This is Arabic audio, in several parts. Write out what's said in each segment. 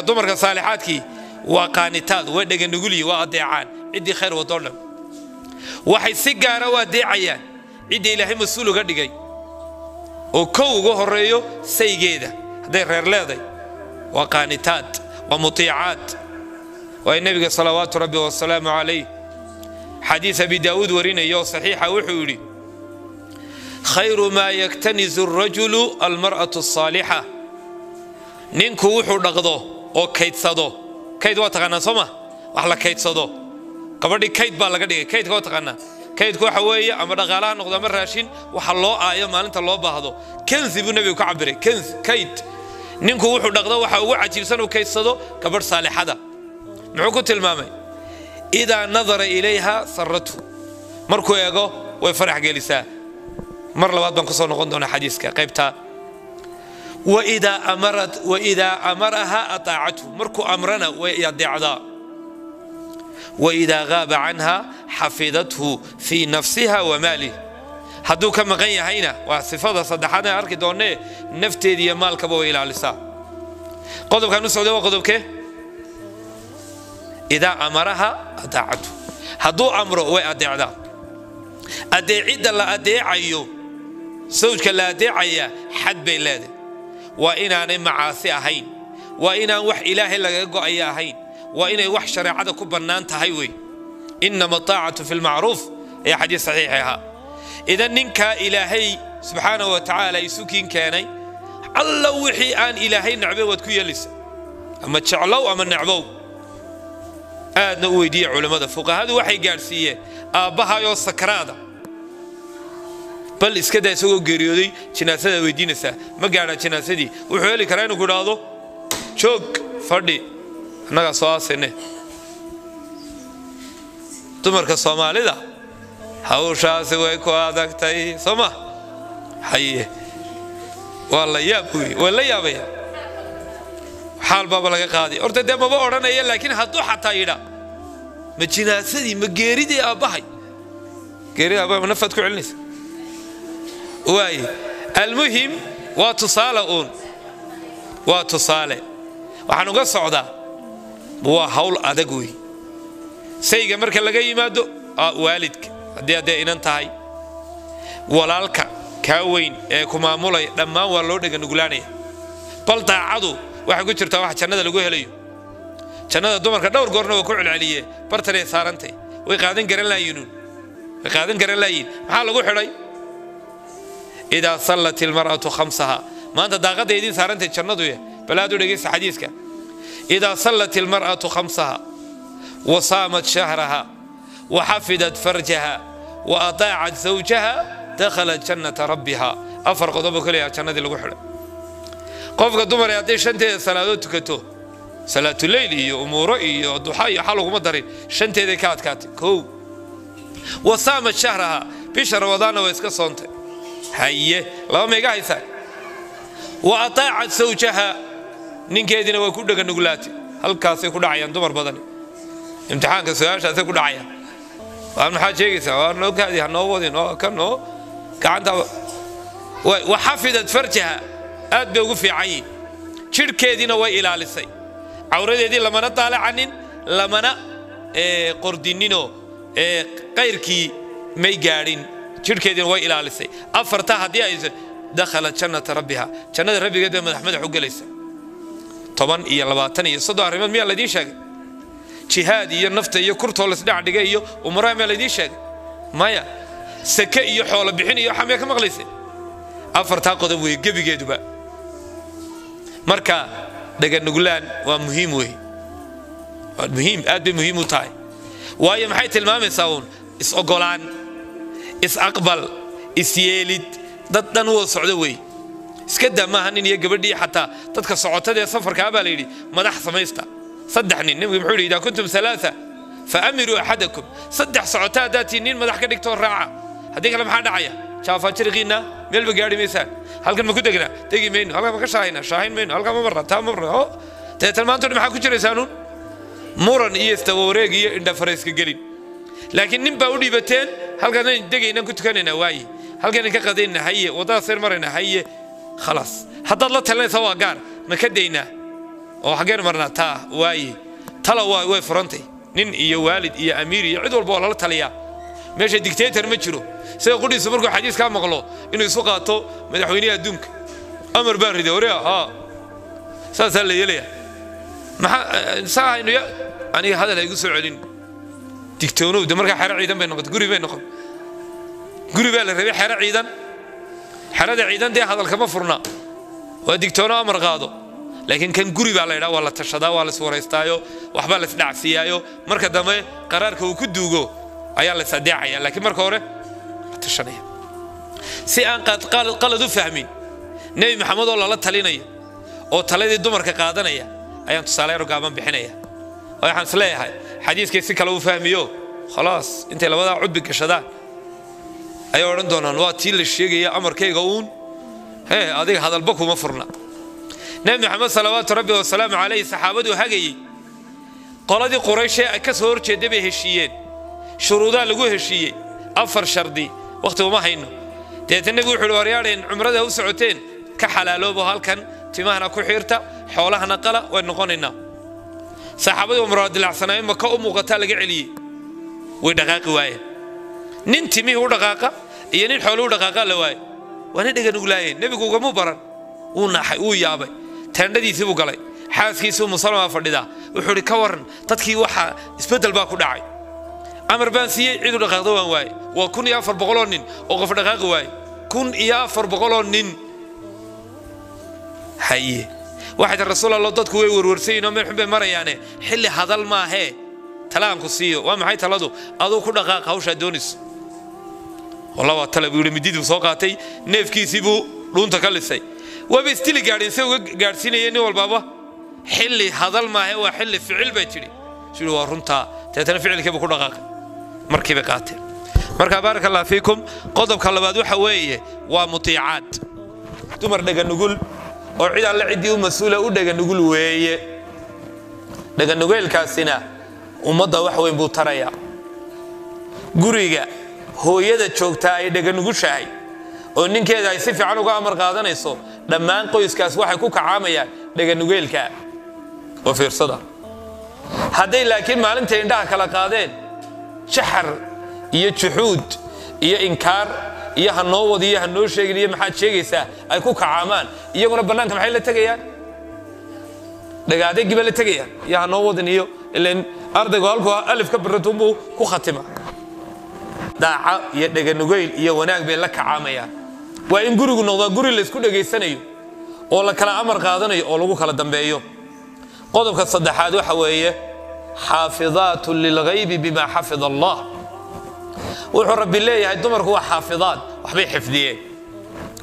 كدمر كصالحات كي وقانتاد ودق نقولي وأضيعان عدي خير وطلب وحي سجارة وديعيان عدي إلهي مسؤول قد جاي وكو جوه الريو سيجيده ده غير لاذي وقانتاد ومطيعات والنبي صلوات ربي والسلام عليه حديث أبي داود ورينا يا صحيح وحوري خير ما يكتنز الرجل المرأة الصالحة نينكو وحو دغدو او كيدسدو كيد وا تقانا سوما واخ لا كيدسدو قبدي كيد با لغا دغي كيد كو تقانا كيد كو waxa weeye ama dhaqaalaha noqdo ama raashin waxa loo aayo maalinta loo baahdo kanzi buu nabigu ka cabire kanzi kayd ninku wuxuu dhaqdo waxa ugu cajiibsan oo kaydsado gabadh saalixada muxuu ku tilmaamay ida nadara ilayha sarratu markuu eego way farax gelisaa mar labaad baan ku soo noqon doonaa xadiiska qaybta وإذا أمرها أطاعته مركو أمرنا ويدعى وإذا غاب عنها حفظته في نفسها وماله هدو كما غني هينا وصفات صدحنا أركي دوني نفتي دي مال كبو إلى لسا قدوب كانوا سعودي وقدوب كي إذا أمرها أطاعته هدو أمره ويدعى أدعيد الله أدعيه سوجك لا أدعيه حد بيلاده وإناني معاصي أهين وإنان وح إلهي لغاقو أي أهين وإنان وح شريعة كبرنان تهيوي إنما الطاعة في المعروف يا حديث صحيحها إذا ننك إلهي سبحانه وتعالى يسوكين كاني الله وحي آن إلهي نعبه واتكو يلس أما تشعلو أما نعبو آدنا ويدي علماء فقه هذا وحي قارسية أبها يو سكرادة بل إسكده سووا جريودي جنازة ويدينسا ما قالنا جنازة دي وحولي كرانو قرادو شوك فردي أنا كسؤال سنة تمر كسوما لذا هاوشا سوى كوادك تاي سوما حيه والله يا بوي والله يا بيا حال بابا لك قاضي أرتد ده بابا أورنا يلا لكن هتو حتى يدا ما جنازة دي ما جريدي أباهي جريدي أباهي منفذ كعلنيس واي المهم waa tusaale waxaan uga socdaa waa hawl adag wey sayga marka laga yimaado waalidka hadii inan tahay walaalka ka weyn ee ku maamulay dhammaan waa loo dhaganaanaya bal taacadu waxa ku jirta wax jannada lagu helayo jannada dumarka dhowr goorna waa ku culceliye bartare saarantay way qaadan garan laayiin maxaa lagu xidhay إذا صلت المرأة خمسها ما أنت داغد يدين سارنت تشرندوية بلادو لقيس حديثك إذا صلت المرأة خمسها وصامت شهرها وحفظت فرجها وأطاعت زوجها دخلت جنة ربها أفرق ضبك لها جنة الوحرة قفك الدمر يعطي شنتي صلاتك تو صلاة الليل ومورئي وضحايا حلق مدري شنتي ذكات كاتك وصامت شهرها بشهر رمضان ويسكسونتي هي لو ميغا هيسا وأطاعت زوجها نينكيدنا وكو دغنغلاتي halkaasay ku dhacayaan dumar badan imtixaanka su'aashaasay ku dhacayaan waan xajeeyaysa waan loo kaadi hanoo wadin oo kanoo gacanta wa hafidat farjaha aad bay ugu fiicay jirkeedina way ilaalisay awradeedii lamana taalacanin lamana qordinino qayrkii may gaarin jirkeedin way ilaalisay afarta hadii ay dakhalat jannata rabbiha jannada rabbigeed ee madaxmada xugalaysa 10 iyo 20 iyo 3 arimood miyaa ladii sheegay jihad iyo nafta iyo kurto la isdhac dhigay iyo umraa miyaa ladii sheegay maya saka iyo xoolo bixin iyo xamee ka maqlaysay afarta qodob way gabigeeduba marka dhaga nugulaan waa muhiim weey waa muhiim aad bay muhiim u tahay waayo maxay tilmaamaysaa uun is ogolaan isaqbal isyeelid daddan woo socdo way iska damahan in iyo gabadhii xataa dadka socotada safarka baa leeydi madax sameeysta saddex nin nabi wuxuu leeyahay kuntum salaasa fa amiru ahadakum saddex socotada daatiin madax ka dhigto raaca hadii kala maxaa dhacaya jaafa jirqina meel ba gaari meesaan halkan ma ku degna tagi meen halka ma ka shaahin meen halka ma marra taa marra teetan maanta maxaa ku jiraysaanu muran iyo istawareeg iyo indha fareyska galin لكن نبى أودي بتن هل كنا دقي نكنت كنا نواي هل كنا كقدينا هي وده صير مرنا هي خلاص حتى الله تعالى سواء قار ما كدينا oo xageer marna taa waay tala waay way furantay nin iyo waalid iyo amiir iyo cid walba oo la taliya meesha dictator ma jiro sida qudhiisu markuu xadiis ka maqlo inuu isu qaato madaxweynaha adduunka amar baan riday wareey ha saasa leeyay ma saa inuu ani hada la igu soo celin dictator oo markaa xara ciidan bay noqoto guri bay noqon guri baa la rabay xara ciidan xarada ciidan day hadalka ma furna waa dictator amar qaado لكن كان قريب على إيران ولا تشداو ولا صور يستايو وحبل تدع فيايو مركز دمه قرارك وكدوجو أيال تدعي لكن مركوره تشنيه سأن قد قال دو فهمين نبي محمد الله لا تلينيه أو تلين الدمر كقادنيه أيام تصلي رقابان بحنيه أيام صلاه هاي حديث كيس كلو فهميو خلاص أنت لو ده عد بكشدان أيام رندونا واتيل الشيء يا أمر كي جون هيه هذيك هذا البكو ما فرنا نبي محمد صلوات ربي والسلام عليه صحابته هجي قال دي قريش أكسر كدبه الشيئين شرودا لجوه الشيء أفر شردي وقته ما هينه تتنبوي حلواريان عمره وسعتين كحلالو بهالكن تماهنا كحيرتا حولها نقلة والنقاننا صحابته مراد العصنايم مكأم وقتال جعلي ودقاق واي ننتمي هو دقاقة يعني الحلو دقاقة لواي وندق نقولين نبي جوجا مو برا ونحى ويابي تندي ثبوا قلي حاس كيسو مصالمة فردا وحري كورن تدكي وحى إثبتال باكو داعي أمر بانسي عيدو دقاقدوان واي وكن يافر بقولونين وقف دقاق واي كن يافر بقولونين هاي واحد الرسول الله ضدك ويورورسي نوم يحب مريانه حل هذا ما هي تلام قصيو وما هي تلادو أذو كل دقاق هوش الدونس والله وتلبي ولا مديد وساقاتي نف كيسيبو لون تكلسي وبيستيل جارسي وجارسين ينو البابا حل هذا ما هو حل فعل بيتري شنو ورنتا تتنفعل كيف كل دقاق مركبة قاتل مركب بارك الله فيكم قضب كلبادو حويه ومطيعات تمر دقا نقول أو عيد الله عيدي ومسؤولة ودقا نقول ويه دقا نقول كاسنا ومضى وحوين بوتريا قريقا هو يدا تشوكتاي دقا نقول شاي ونين كيدا يسيفي عنو قامر قادنا يصو لما انقو يسكاس واحد كوكا عاميا دقا نقول كا وفير صدا هادي لكن ما لنتين داك على قادين شحر يا شحود يا إنكار يا هالنوض يا هالنور شيء يا محد شيء يسا أيكوك عمان يا قرب بنانك محل تجيا دقادي قبل تجيا يا هالنوض نيو لأن أرض قالكوا ألف كبرتهم بو كختمة داع يدق النجيل يا وناك بيلك عاميا وإن جرو نوض جرو اللي سكون دقي سنة يو ولا كلا أمر قادنا يقولوا خلا دم بيو قدم كصدحات وحويه حافظات للغيب بما حفظ الله وحو رب الله يا الدمر هو حافظات وحبي حفديه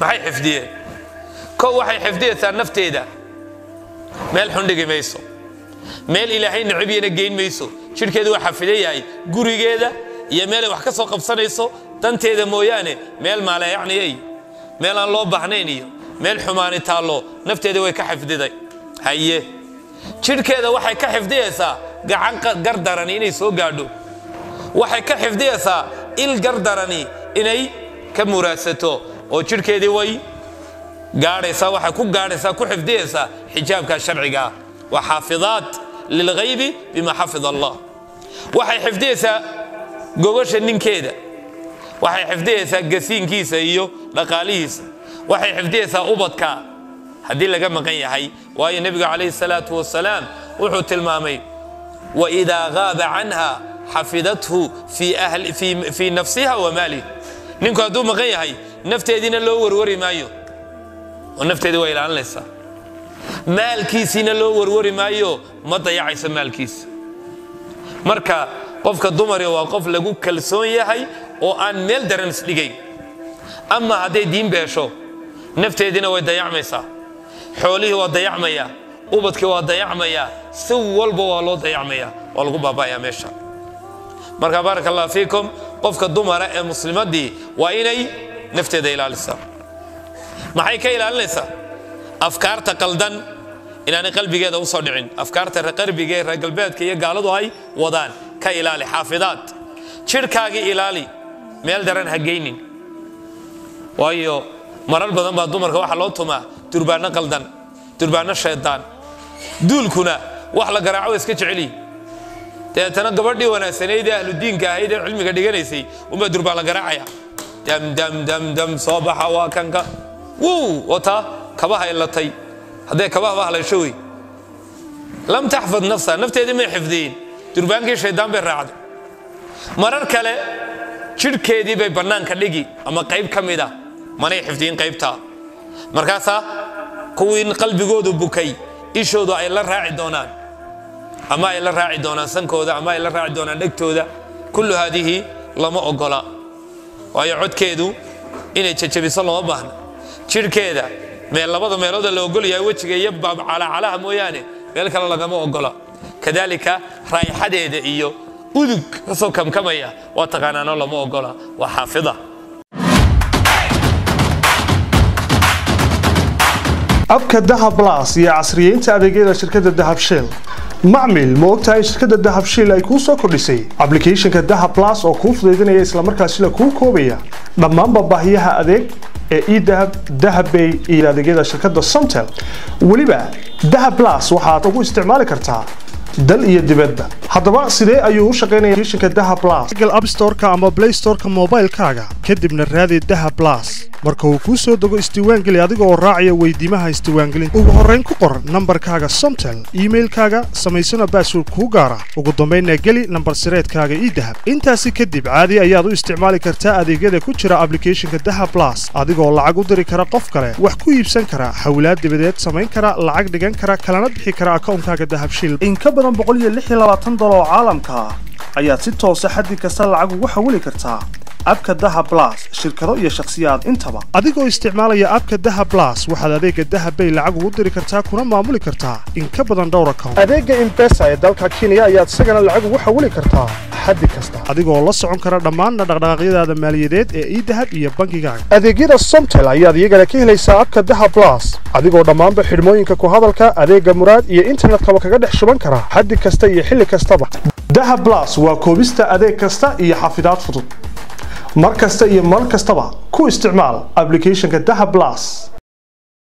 وحي حفديه كو وحي حفديه ثان نفتيده ميل حندقي ميسو ميل إلهي نعبي نقين ميسو شركه دو حفديه هاي قوري قيده يا ميل وحكسو قبصانيسو تنتيده موياني ميل ما لا يعني اي ميل ان لو بحنينيو ميل حماني تالو نفتيده وي كحفديداي هايه شركه دو وحي كحفديه سا gacan gardarani inay soo gaadho waxay ka xifdiyaysaa il gardarani inay ka muraasato oo jirkeedii way gaaraysaa waxa ku gaaraysaa ku xifdiyaysaa xijaabka sharciiga wa haafidaat lil ghaybi bima hafiz Allah waxay xifdiyaysaa gogosha ninkeeda waxay xifdiyaysaa gasiinkiisa iyo dhaqaalihiisa waxay xifdiyaysaa ubadka hadii laga maqan yahay waayo nabiga kaleey salaatu wasalaam wuxuu tilmaamay وإذا غاب عنها حفظته في أهل في نفسها وماله نكو هدو مغي هاي نفتي دينا لو وروري مايو ونفتي دي ويلان لسا مال كيسينا لو وروري مايو ما ضيعيس مال كيس مركا قفك الدمر وقف لقو كلسون يهي وان ميل درنس لقي أما هدي دين بيشو نفتي دينا ويضيع ميسا حوليه وضيع ميا ubadkii waa dayacmaya si walba waa loo dayacmaya oo lagu baabaaya meesha marka barakallahu fiikum qofka dumara ee muslimadii waa inay nafteeda ilaalisaa maxay ka ilaalinaysaa afkaarta qaldan inaanay qalbigeeda u soo dhicin afkaarta qalbigeeda reer galbeedka iyo gaaladu ay wadaan ka ilaali xaafidaad jirkaaga ilaali meel daran ha geynin waayo marar badan baa dumarka waxa loo tumaa durbaano qaldan durbaano shaydaan دول كنا وحلا جرعوا ويسكت عليه تنا قبردي وانا سنيدة أهل الدين كهيدا علمي قد جنسي وما درب على جرعيا دم دم دم دم صباح وكانك وو وتا كباها إلا طي هذا كباها وحلا شوي لم تحفظ نفسها نفتي ما حفظين دربان كي شيطان بالرعد مرر كله شركة بي بنان كليجي أما قيب كميدا ما نحفظين قيبتها مركزها كوين قلبي جود بكي إيشودو إلا راعي دونان أما إلا راعي دونان سنكودا أما إلا راعي دونان دكتودا كل هذه لما أقولا ويعود كيدو إني تشبي صلوا بهن شركة ما الله بدو ما يرد اللي أقول يا وجه يبقى على مويانه ذلك الله لما أقولا كذلك راي حد يدعيه أذك رسوكم كما يا واتقانا الله ما أقولا وحافظه أبكى الذهب بلاس يا عصريين تعديل شركة الذهب شيل معمل موقتها شركة الذهب شيل يكون سكر لسي أبليكيشن كالذهب بلاس أو كوف لدينا يسلا مركز شيل كوف كوبية ضمان بباهيها أذك ذهب ذهبي إلى ذي شركة السمتل ولبا ذهب بلاس وحاطه استعمال كرتها دل يدبده هذا سيدي أيوه شقينا شركة الذهب بلاس جل أب ستور كأما بلاي ستور كموبايل كاجا كدب من الرادي الذهب بلاس marka ku soo dago istiwaangal adigoo raacaya weydiimaha istiwaangal ugu horreyn ku qor nambarkaaga somtel emailkaaga samaysana password ku gaara ugu dambeeyna gali nambar sireedkaaga idahab intaas kadib caadi ayaad u isticmaali kartaa adeegyada ku jira applicationka Dahab Plus adigoo lacag u diri kara qof kale wax ku iibsan kara hawlaad dibadeed samayn kara lacag dhigan kara kalana bixi kara akoonkaaga Dahab Shield in ka badan $126 caalamka ayaa si toos ah xaddi kasta lacag ugu xawli kartaa abka Dahab Plus shirkado iyo shakhsiyaad intaba adigoo isticmaalaya abka Dahab Plus waxaad adeega Dahab Bay lacag ugu diri kartaa kuna maamuli kartaa in ka badan dhowr account adeega M-Pesa ee dalka Kenya ayaa isagana lacag ugu xawli kartaa xaddi kasta adigoo la socon kara dhammaan dhaqdhaqaaqyadaada maaliyadeed ee Dahab iyo bankigaaga adeegyada Somtel ayaa iyagana ka helaysaa abka Dahab Plus adigoo dhammaan xirmooyinka ku hadalka adeega muraad iyo internetka kaga dhex shuban kara xaddi kasta iyo xilli kastaba Dahab Plus waa koobista adeeg kasta iyo xafidaad fudud مركز تأييم مركز طبع كو استعمال أبليكيشن كدهب بلاس